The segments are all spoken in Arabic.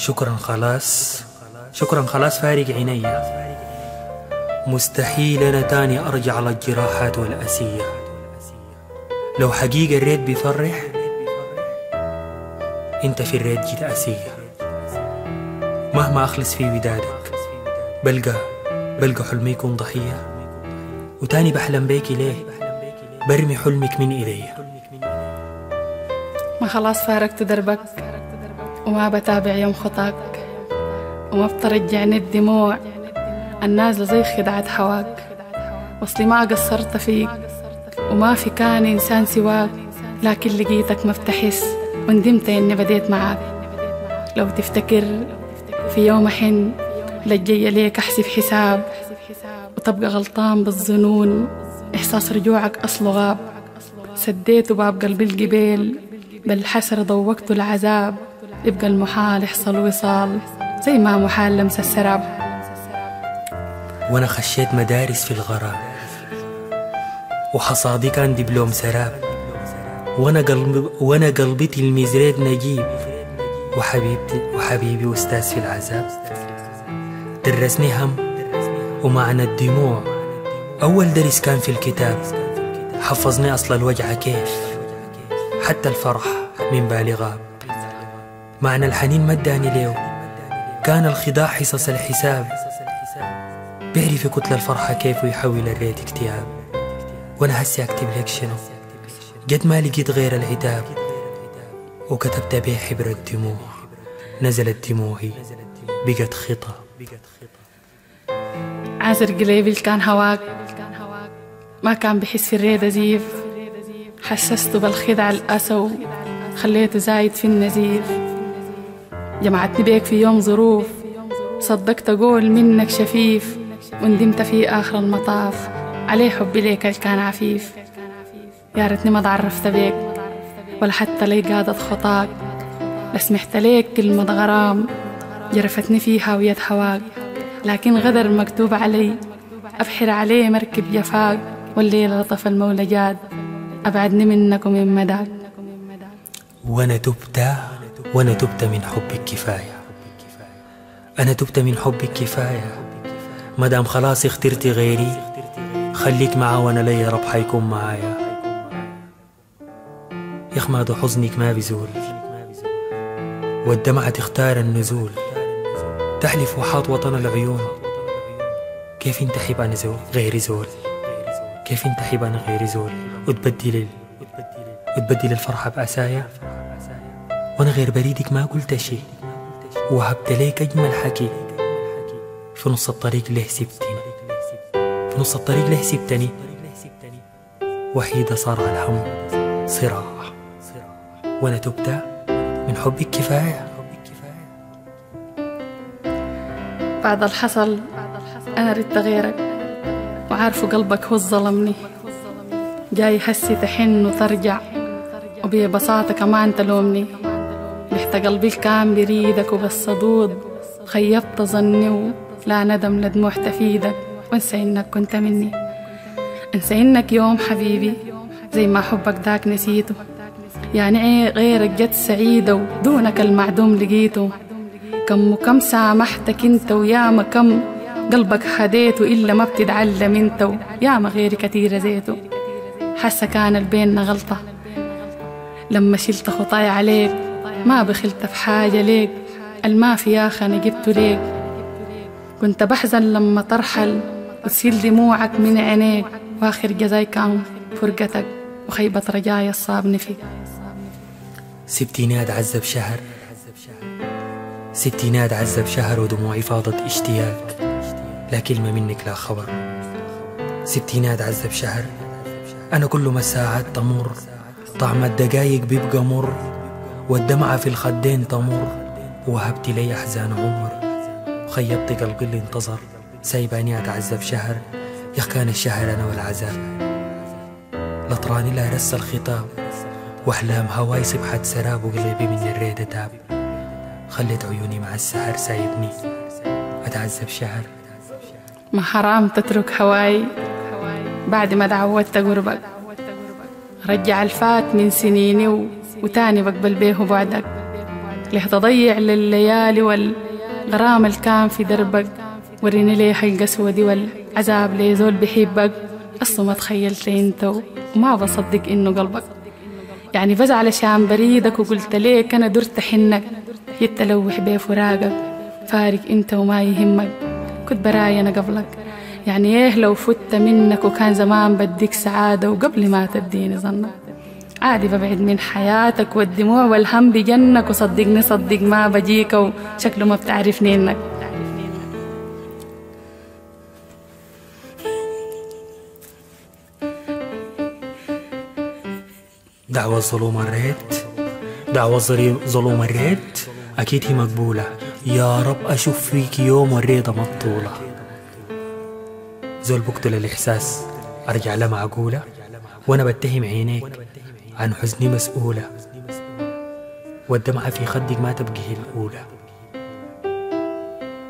شكرا خلاص، شكرا خلاص فارق عيني، مستحيل أنا تاني أرجع على الجراحات والأسية. لو حقيقة الريت بيفرح، أنت في الريت جيت أسية. مهما أخلص في ودادك بلقى حلمي يكون ضحية، وتاني بحلم بيكي ليه، برمي حلمك من إيديا. ما خلاص فارقت دربك، وما بتابع يوم خطاك، وما بترجعني الدموع النازلة زي خدعة حواك. وصلي ما قصرت فيك، وما في كان إنسان سواك، لكن لقيتك ما بتحس وندمت إني بديت معاك. لو تفتكر في يوم أحن لجي ليك أحسب حساب، وتبقى غلطان بالظنون، إحساس رجوعك أصله غاب. سديت باب قلب الجبال بالحسرة، ضوقت العذاب، يبقى المحال يحصل وصال زي ما محال لمس السراب. وأنا خشيت مدارس في الغراب، وحصادي كان دبلوم سراب، وأنا قلبي تلميذ ريت نجيب، وحبيبي أستاذ في العذاب. درسني هم ومعنى الدموع، أول درس كان في الكتاب، حفظني أصل الوجع كيف حتى الفرح من بالي غاب. معنى الحنين ما اداني ليه، كان الخداع حصص الحساب، بيعرف كتلة الفرحة كيف ويحول الريت اكتئاب. وانا هسي اكتب لك شنو، قد ما لقيت غير العتاب، وكتبت بيه حبر الدموع، نزلت دموعي بقت خطا. عازر قليبي كان هواك، ما كان بحس في الريت زيف، حسسته بالخدع الأسو، خليته زايد في النزيف. جمعتني بيك في يوم ظروف، صدقت قول منك شفيف، وندمت في آخر المطاف عليه حبي ليك كان عفيف. يا ريتني ما تعرفت بيك، ولا حتى لي قادت خطاك، لسمحت ليك كلمة غرام جرفتني فيها ويد هواك. لكن غدر مكتوب علي، أبحر عليه مركب جفاك، والليل لطف المولى جاد أبعدني منك ومن مداك. وأنا تبت من حبك كفاية، أنا تبت من حبك كفاية، مدام خلاص اخترتي غيري خليك معاه، وانا ليا رب حيكون معايا. يخمد حزنك ما بيزول، والدمعة تختار النزول، تحلف وحاط وطن العيون. كيف انت حيب انا غيري زول، كيف انت حيب انا غيري زول، وتبدل الفرحة بأسايا. وانا غير بريدك ما قلت شي، وهبت ليك اجمل حكي، في نص الطريق ليه سبتني، وحيدة صار على الهم صراع. وأنا تبت من حبك كفاية. بعد الحصل أنا ردت غيرك، وعارفه قلبك هو الظلمني، جاي هسي تحن وترجع، وببساطة كمان تلومني. لحت قلبي الكام بريدك، وبالصدود خيبت ظني، لا ندم لدموع تفيدك، وانسى انك كنت مني، انسى انك يوم حبيبي زي ما حبك داك نسيته. يعني غيرك جت سعيدة، ودونك المعدوم لقيته. كم سامحتك انت، وياما كم قلبك حديته، إلا ما بتتعلم انت، وياما غيري كتير زيته. حاسة كان بيننا غلطة لما شلت خطاي عليك، ما بخلت في حاجة ليك، المافي يا أخي أنا جبته ليك. كنت بحزن لما ترحل، وتسيل دموعك من عينيك، واخر جزاي كان فرقتك، وخيبة رجايا الصابني فيك. سبتيني اتعذب شهر ودموعي فاضت اشتياق، لا كلمة منك لا خبر. سبتيني اتعذب شهر، انا كل ما الساعات تمر، طعم الدقايق بيبقى مر، والدمعة في الخدين تمر. وهبت لي احزان عمر، خيبت قلبي اللي انتظر، سايباني اتعذب شهر. يا كان الشهر انا والعذاب، لطراني لا رس الخطاب، واحلام هواي صبحت سراب، وقلبي من الريدة تاب. خليت عيوني مع السحر، سايبني اتعذب شهر. ما حرام تترك هواي بعد ما تعودت قربك، رجع الفات من سنيني، وتاني بقبل بيه بعدك. ليه تضيع لليالي والغرام الكام في دربك، وريني ليه القسوة دي والعذاب ليه زول بيحبك. أصلا ما تخيلت انت وما بصدق انه قلبك، يعني بزعل عشان بريدك وقلت ليك انا درت حنك، يتلوح بيه فراقك فارق انت وما يهمك. كنت براي انا قبلك، يعني ايه لو فت منك وكان زمان بديك سعادة وقبل ما تديني ظنك. عادي ببعد من حياتك والدموع والهم بجنك، وصدقني صدق ما بجيك وشكله ما بتعرفني انك. دعوة الظلوم الريت، دعوة الظلوم الريت أكيد هي مقبولة. يا رب أشوف فيك يوم والريضة مبطولة. زول بقتل الإحساس أرجع لا معقولة، وأنا بتهم عينيك عن حزني مسؤولة، والدمعة في خدك ما تبقي هي الأولى.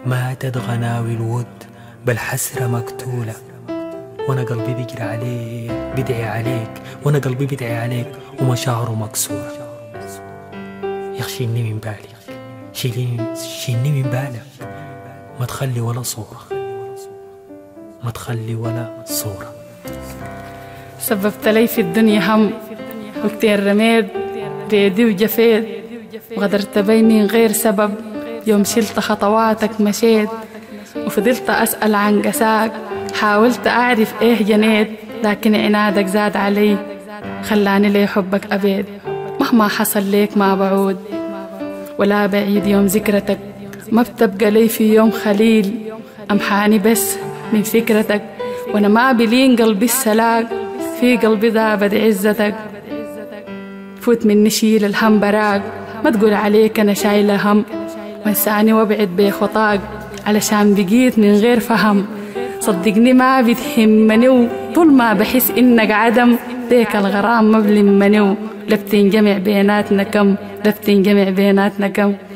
ماتت غناوي الود بل حسرة مقتولة، وانا قلبي بيجري عليك بدعي عليك، وانا قلبي بدعي عليك ومشاعره مكسوره. يا اخي شيلني من بالك، شيلني من بالك، ما تخلي ولا صوره، ما تخلي ولا صوره. سببت لي في الدنيا هم وكتير، رميت ريدي وجفيت وغدرت بي من غير سبب. يوم شلت خطواتك مشيت وفضلت اسال عن قساك، حاولت أعرف إيه جنيت لكن عنادك زاد علي خلاني لي حبك أبيد. مهما حصل ليك ما بعود ولا بعيد يوم ذكرتك، ما بتبقى لي في يوم خليل أمحاني بس من فكرتك. وأنا ما بلين قلبي السلاك في قلبي ذابد عزتك، فوت مني شيل الهم براك، ما تقول عليك أنا شايلة هم، وانساني وابعد بخطاك علشان بقيت من غير فهم. صدقني ما بتهمني وطول ما بحس انك عدم، ديك الغرام ما بلمني، لا بتنجمع بيناتنا كم، لا بتنجمع بيناتنا كم.